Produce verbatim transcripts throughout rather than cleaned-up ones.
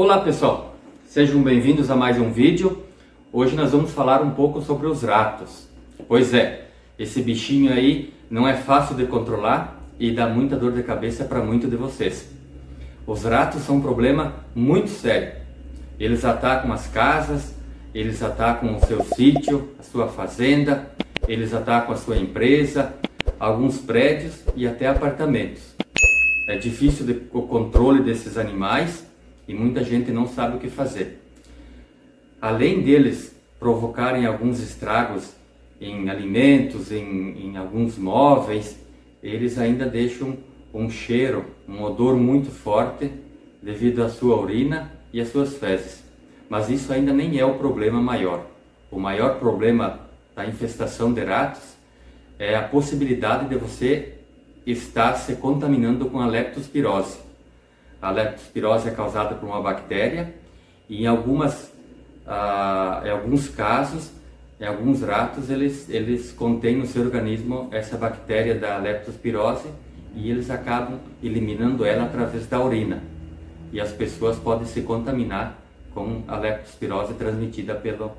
Olá pessoal, sejam bem-vindos a mais um vídeo. Hoje nós vamos falar um pouco sobre os ratos. Pois é, esse bichinho aí não é fácil de controlar e dá muita dor de cabeça para muitos de vocês. Os ratos são um problema muito sério. Eles atacam as casas, eles atacam o seu sítio, a sua fazenda, eles atacam a sua empresa, alguns prédios e até apartamentos. É difícil de, o controle desses animais e muita gente não sabe o que fazer. Além deles provocarem alguns estragos em alimentos, em, em alguns móveis, eles ainda deixam um cheiro, um odor muito forte devido à sua urina e às suas fezes. Mas isso ainda nem é o problema maior. O maior problema da infestação de ratos é a possibilidade de você estar se contaminando com a leptospirose. A leptospirose é causada por uma bactéria e em algumas, ah, em alguns casos, em alguns ratos, eles, eles contêm no seu organismo essa bactéria da leptospirose e eles acabam eliminando ela através da urina. E as pessoas podem se contaminar com a leptospirose transmitida pelo,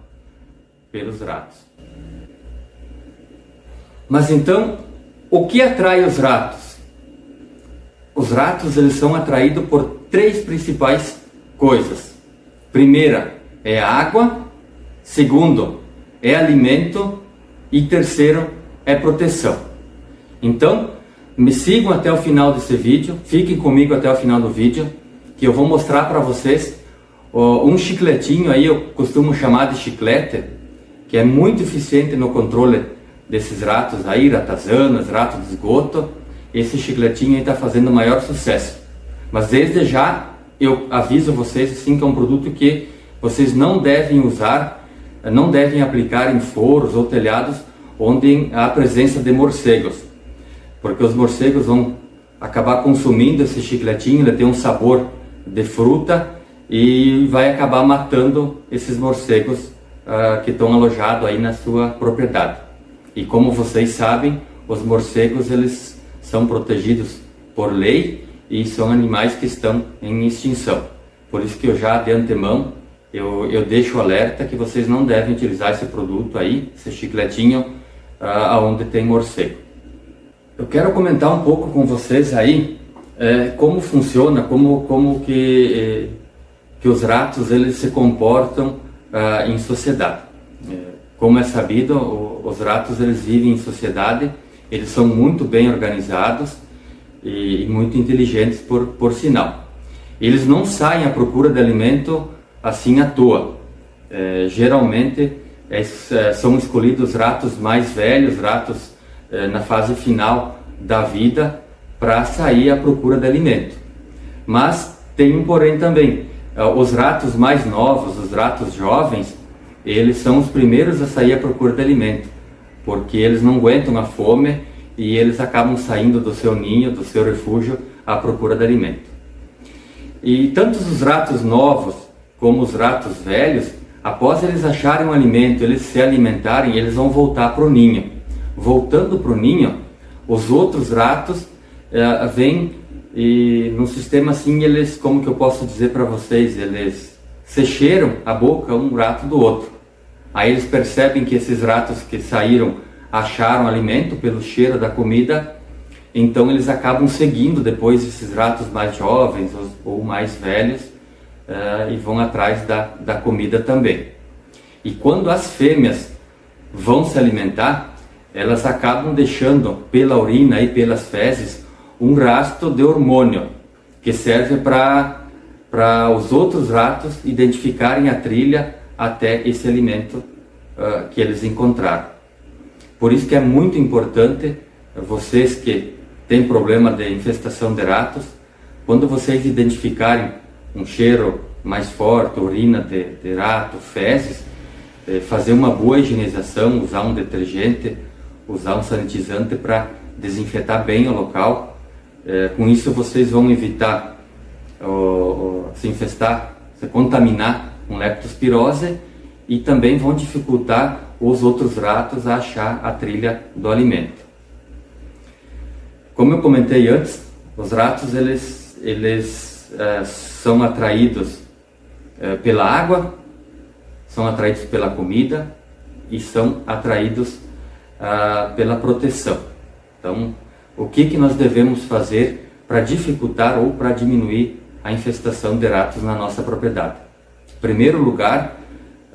pelos ratos. Mas então, o que atrai os ratos? Os ratos eles são atraídos por três principais coisas. Primeira é água, segundo é alimento e terceiro é proteção. Então, me sigam até o final desse vídeo, fiquem comigo até o final do vídeo, que eu vou mostrar para vocês ó, um chicletinho aí, eu costumo chamar de chiclete, que é muito eficiente no controle desses ratos aí, ratazanas, ratos de esgoto. Esse chicletinho aí está fazendo o maior sucesso. Mas desde já eu aviso vocês assim, que é um produto que vocês não devem usar, não devem aplicar em forros ou telhados onde há a presença de morcegos, porque os morcegos vão acabar consumindo esse chicletinho, ele tem um sabor de fruta e vai acabar matando esses morcegos uh, que estão alojados aí na sua propriedade. E como vocês sabem, os morcegos eles são protegidos por lei e são animais que estão em extinção. Por isso que eu já de antemão, eu, eu deixo o alerta que vocês não devem utilizar esse produto aí, esse chicletinho, ah, onde tem morcego. Eu quero comentar um pouco com vocês aí eh, como funciona, como, como que, eh, que os ratos eles se comportam ah, em sociedade. Como é sabido, os ratos eles vivem em sociedade, eles são muito bem organizados e muito inteligentes por, por sinal. Eles não saem à procura de alimento assim à toa. É, geralmente é, são escolhidos ratos mais velhos, ratos é, na fase final da vida, para sair à procura de alimento. Mas tem um porém também, os ratos mais novos, os ratos jovens, eles são os primeiros a sair à procura de alimento, porque eles não aguentam a fome e eles acabam saindo do seu ninho, do seu refúgio, à procura de alimento. E tanto os ratos novos como os ratos velhos, após eles acharem um alimento, eles se alimentarem, eles vão voltar para o ninho. Voltando para o ninho, os outros ratos eh, vêm e num sistema assim, eles, como que eu posso dizer para vocês, eles se cheiram a boca um rato do outro. Aí eles percebem que esses ratos que saíram acharam alimento pelo cheiro da comida, então eles acabam seguindo depois esses ratos mais jovens ou mais velhos uh, e vão atrás da, da comida também. E quando as fêmeas vão se alimentar, elas acabam deixando pela urina e pelas fezes um rastro de hormônio que serve para para os outros ratos identificarem a trilha até esse alimento uh, que eles encontraram. Por isso que é muito importante, vocês que têm problema de infestação de ratos, quando vocês identificarem um cheiro mais forte, urina de, de rato, fezes, eh, fazer uma boa higienização, usar um detergente, usar um sanitizante para desinfetar bem o local. Eh, com isso vocês vão evitar Ou, ou, se infestar, se contaminar com leptospirose e também vão dificultar os outros ratos a achar a trilha do alimento. Como eu comentei antes, os ratos eles, eles é, são atraídos é, pela água, são atraídos pela comida e são atraídos ah, pela proteção. Então, o que, que nós devemos fazer para dificultar ou para diminuir a infestação de ratos na nossa propriedade? Em primeiro lugar,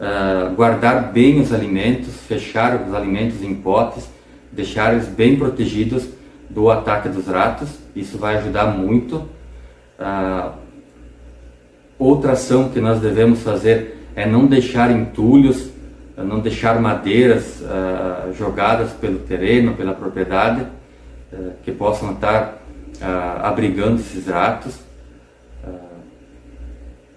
ah, guardar bem os alimentos, fechar os alimentos em potes, deixar eles bem protegidos do ataque dos ratos. Isso vai ajudar muito. Ah, outra ação que nós devemos fazer é não deixar entulhos, não deixar madeiras ah, jogadas pelo terreno, pela propriedade, ah, que possam estar ah, abrigando esses ratos. Ah,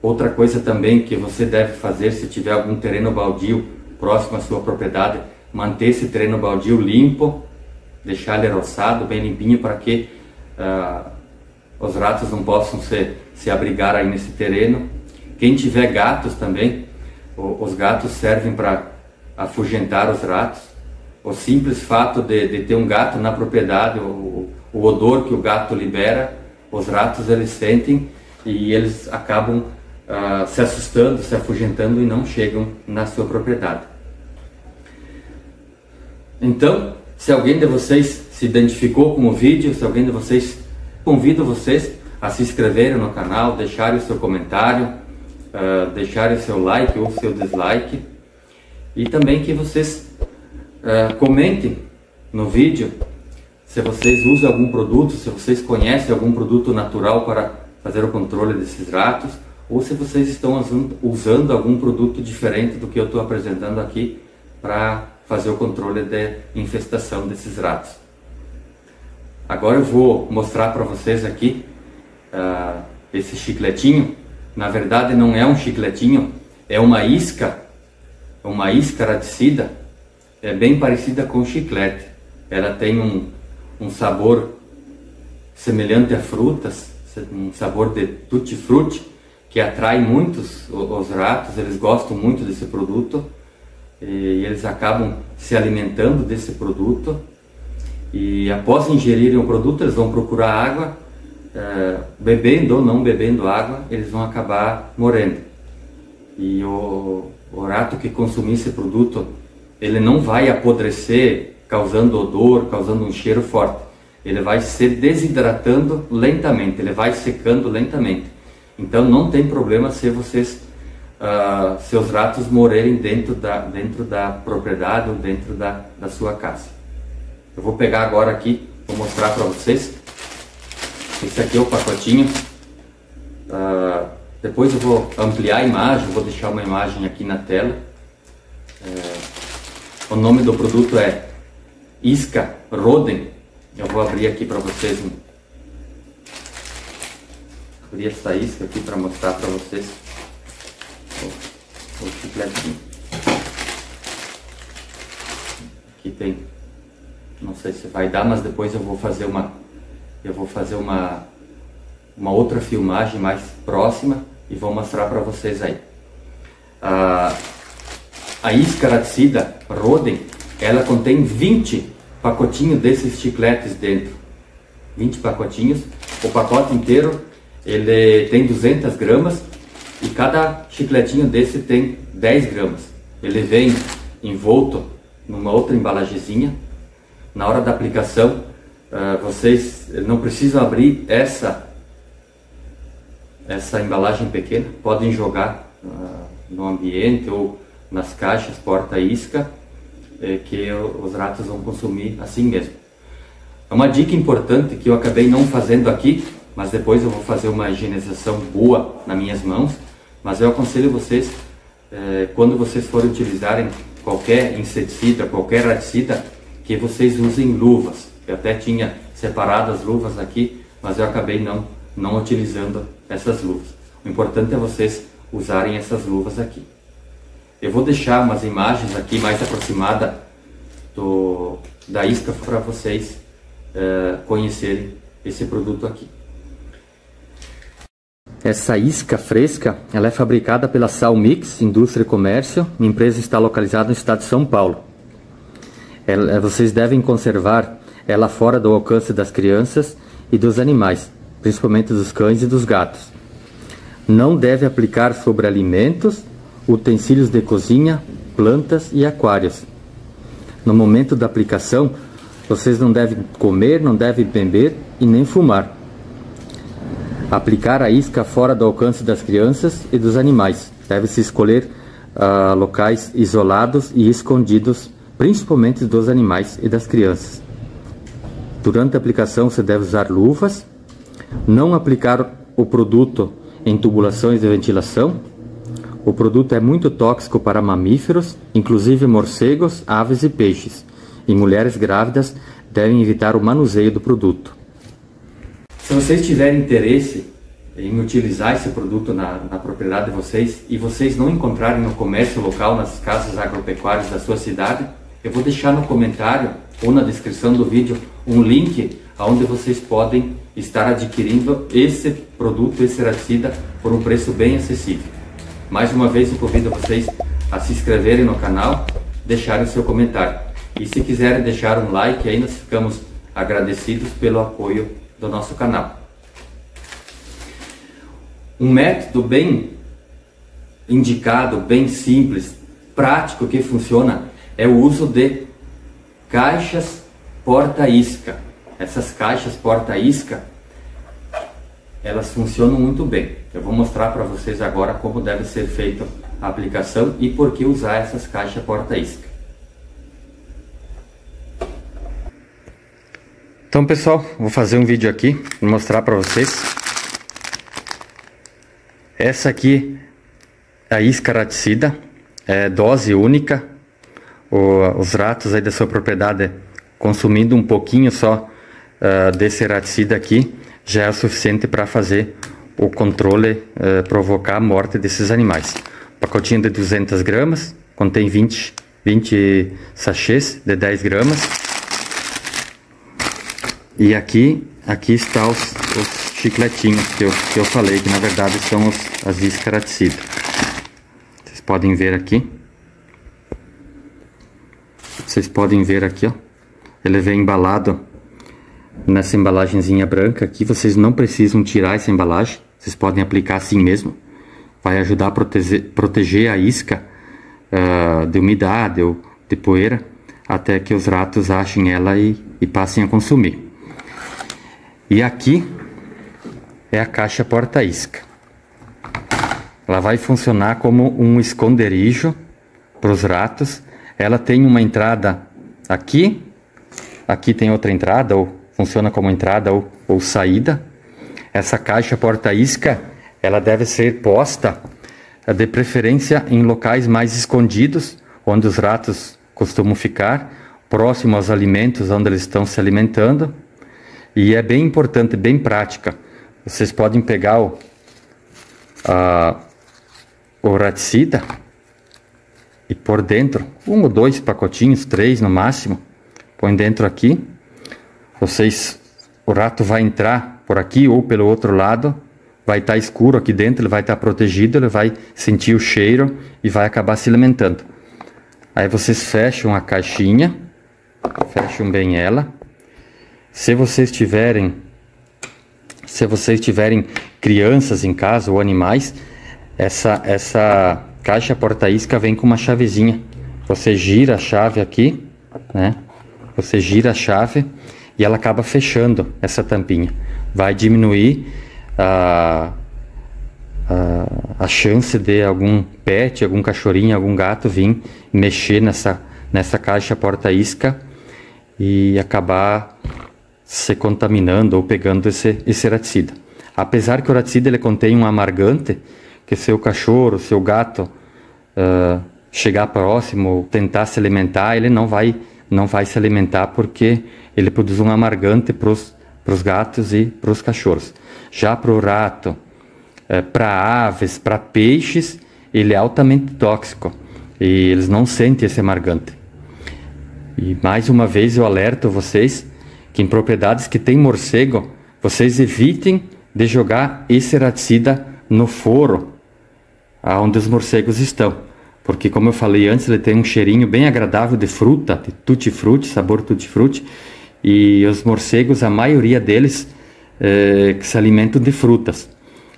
outra coisa também que você deve fazer, se tiver algum terreno baldio próximo à sua propriedade, manter esse terreno baldio limpo, deixar ele roçado, bem limpinho, para que ah, os ratos não possam se, se abrigar aí nesse terreno. Quem tiver gatos também, os gatos servem para afugentar os ratos. O simples fato de, de ter um gato na propriedade, o, o odor que o gato libera, os ratos eles sentem e eles acabam ah, se assustando, se afugentando e não chegam na sua propriedade. Então, se alguém de vocês se identificou com o vídeo, se alguém de vocês, convido vocês a se inscreverem no canal, deixarem o seu comentário, uh, deixarem o seu like ou o seu dislike, e também que vocês uh, comentem no vídeo se vocês usam algum produto, se vocês conhecem algum produto natural para fazer o controle desses ratos, ou se vocês estão usando algum produto diferente do que eu estou apresentando aqui para fazer o controle de infestação desses ratos. Agora eu vou mostrar para vocês aqui uh, esse chicletinho. Na verdade não é um chicletinho, é uma isca, uma isca raticida, é bem parecida com chiclete. Ela tem um, um sabor semelhante a frutas, um sabor de tutti-frutti, que atrai muitos os ratos, eles gostam muito desse produto e eles acabam se alimentando desse produto. E após ingerirem o produto, eles vão procurar água, eh, bebendo ou não bebendo água, eles vão acabar morrendo. E o, o rato que consumir esse produto, ele não vai apodrecer causando odor, causando um cheiro forte. Ele vai se desidratando lentamente, ele vai secando lentamente. Então não tem problema se vocês, ah, seus ratos morrerem dentro da, dentro da propriedade ou dentro da, da sua casa. Eu vou pegar agora aqui, vou mostrar para vocês. Esse aqui é o pacotinho. Uh, depois eu vou ampliar a imagem, vou deixar uma imagem aqui na tela. Uh, o nome do produto é Isca Roden. Eu vou abrir aqui para vocês. Um... Abrir essa isca aqui para mostrar para vocês o, o chicletinho. Aqui tem... Não sei se vai dar, mas depois eu vou fazer uma eu vou fazer uma uma outra filmagem mais próxima e vou mostrar para vocês aí. A, a isca raticida Roden, ela contém vinte pacotinhos desses chicletes dentro. vinte pacotinhos, o pacote inteiro ele tem duzentas gramas e cada chicletinho desse tem dez gramas. Ele vem envolto numa outra embalagenzinha. Na hora da aplicação, uh, vocês não precisam abrir essa, essa embalagem pequena. Podem jogar uh, no ambiente ou nas caixas porta-isca, eh, que os ratos vão consumir assim mesmo. É uma dica importante que eu acabei não fazendo aqui, mas depois eu vou fazer uma higienização boa nas minhas mãos. Mas eu aconselho vocês, eh, quando vocês forem utilizarem qualquer inseticida, qualquer raticida, que vocês usem luvas. Eu até tinha separado as luvas aqui, mas eu acabei não, não utilizando essas luvas. O importante é vocês usarem essas luvas aqui. Eu vou deixar umas imagens aqui mais aproximadas do, da isca para vocês é, conhecerem esse produto aqui. Essa isca fresca, ela é fabricada pela Salmix, Indústria e Comércio. A empresa está localizada no estado de São Paulo. Vocês devem conservar ela fora do alcance das crianças e dos animais, principalmente dos cães e dos gatos. Não deve aplicar sobre alimentos, utensílios de cozinha, plantas e aquários. No momento da aplicação, vocês não devem comer, não devem beber e nem fumar. Aplicar a isca fora do alcance das crianças e dos animais. Deve-se escolher uh, locais isolados e escondidos, principalmente dos animais e das crianças. Durante a aplicação, você deve usar luvas. Não aplicar o produto em tubulações de ventilação. O produto é muito tóxico para mamíferos, inclusive morcegos, aves e peixes. E mulheres grávidas devem evitar o manuseio do produto. Se vocês tiverem interesse em utilizar esse produto na, na propriedade de vocês e vocês não encontrarem no comércio local, nas casas agropecuárias da sua cidade, eu vou deixar no comentário ou na descrição do vídeo um link onde vocês podem estar adquirindo esse produto, esse herbicida, por um preço bem acessível. Mais uma vez eu convido vocês a se inscreverem no canal, deixarem o seu comentário. E se quiserem deixar um like, aí nós ficamos agradecidos pelo apoio do nosso canal. Um método bem indicado, bem simples, prático, que funciona é o uso de caixas porta-isca. Essas caixas porta-isca, elas funcionam muito bem. Eu vou mostrar para vocês agora como deve ser feita a aplicação e por que usar essas caixas porta-isca. Então, pessoal, vou fazer um vídeo aqui, vou mostrar para vocês. Essa aqui é a isca raticida, é dose única. O, os ratos aí da sua propriedade, consumindo um pouquinho só uh, desse raticida aqui, já é o suficiente para fazer o controle, uh, provocar a morte desses animais. O pacotinho de duzentas gramas, contém vinte, vinte sachês de dez gramas. E aqui, aqui está os, os chicletinhos que eu, que eu falei, que na verdade são os, as iscas raticidas. Vocês podem ver aqui. Vocês podem ver aqui, ó. Ele vem embalado nessa embalagenzinha branca aqui. Vocês não precisam tirar essa embalagem. Vocês podem aplicar assim mesmo. Vai ajudar a proteger, proteger a isca uh, de umidade ou de poeira, até que os ratos achem ela e, e passem a consumir. E aqui é a caixa porta-isca. Ela vai funcionar como um esconderijo para os ratos. Ela tem uma entrada aqui, aqui tem outra entrada, ou funciona como entrada ou, ou saída. Essa caixa porta-isca, ela deve ser posta, de preferência, em locais mais escondidos, onde os ratos costumam ficar, próximo aos alimentos onde eles estão se alimentando. E é bem importante, bem prática. Vocês podem pegar o, a, o raticida e pôr dentro, um ou dois pacotinhos, três no máximo. Põe dentro aqui. Vocês, o rato vai entrar por aqui ou pelo outro lado. Vai estar escuro aqui dentro, ele vai estar protegido, ele vai sentir o cheiro e vai acabar se alimentando. Aí vocês fecham a caixinha, fecham bem ela. Se vocês tiverem, se vocês tiverem crianças em casa ou animais, essa, essa caixa porta-isca vem com uma chavezinha. Você gira a chave aqui, né? Você gira a chave e ela acaba fechando essa tampinha. Vai diminuir a, a, a chance de algum pet, algum cachorrinho, algum gato vir mexer nessa, nessa caixa porta-isca e acabar se contaminando ou pegando esse, esse raticida. Apesar que o raticida ele contém um amargante, que seu cachorro, seu gato uh, chegar próximo ou tentar se alimentar, ele não vai, não vai se alimentar, porque ele produz um amargante para os gatos e para os cachorros. Já para o rato, uh, para aves, para peixes, ele é altamente tóxico e eles não sentem esse amargante. E mais uma vez eu alerto vocês que em propriedades que tem morcego, vocês evitem de jogar esse raticida no foro onde os morcegos estão. Porque, como eu falei antes, ele tem um cheirinho bem agradável de fruta, de tutti-frutti, sabor tutti-frutti. E os morcegos, a maioria deles, é, que se alimentam de frutas.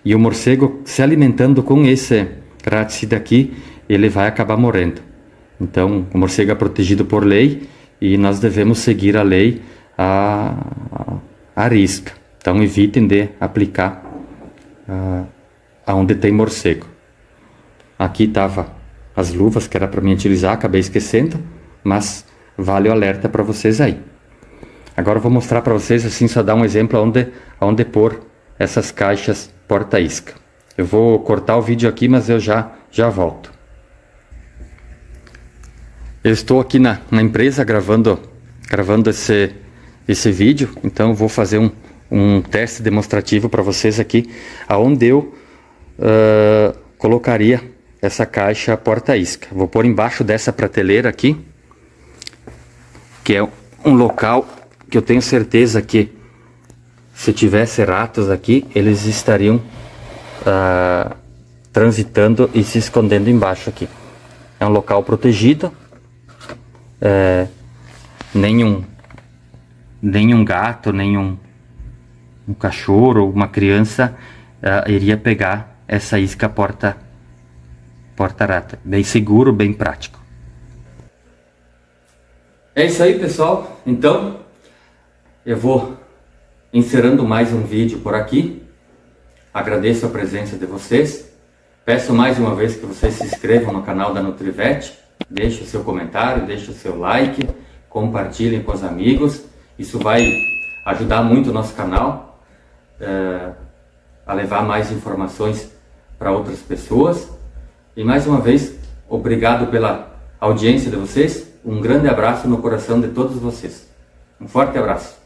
e o morcego se alimentando com esse raticida aqui, ele vai acabar morrendo. Então o morcego é protegido por lei e nós devemos seguir a lei a, a, a risca. Então evitem de aplicar a, aonde tem morcego. Aqui estava as luvas que era para mim utilizar, acabei esquecendo, mas vale o alerta para vocês aí. Agora eu vou mostrar para vocês, assim, só dar um exemplo onde, onde pôr essas caixas porta-isca. Eu vou cortar o vídeo aqui, mas eu já, já volto. Eu estou aqui na, na empresa gravando, gravando esse, esse vídeo, então eu vou fazer um, um teste demonstrativo para vocês aqui, aonde eu uh, colocaria essa caixa porta-isca. Vou pôr embaixo dessa prateleira aqui, que é um local que eu tenho certeza que se tivesse ratos aqui, eles estariam ah, transitando e se escondendo embaixo aqui. É um local protegido, é, nenhum, nenhum gato, nenhum um cachorro ou uma criança ah, iria pegar essa isca porta, porta-rata. Bem seguro, bem prático. É isso aí, pessoal. Então, eu vou encerrando mais um vídeo por aqui. Agradeço a presença de vocês. Peço mais uma vez que vocês se inscrevam no canal da Nutrivet. Deixe o seu comentário, deixe o seu like, compartilhem com os amigos. Isso vai ajudar muito o nosso canal é, a levar mais informações para outras pessoas. E mais uma vez, obrigado pela audiência de vocês. Um grande abraço no coração de todos vocês. Um forte abraço.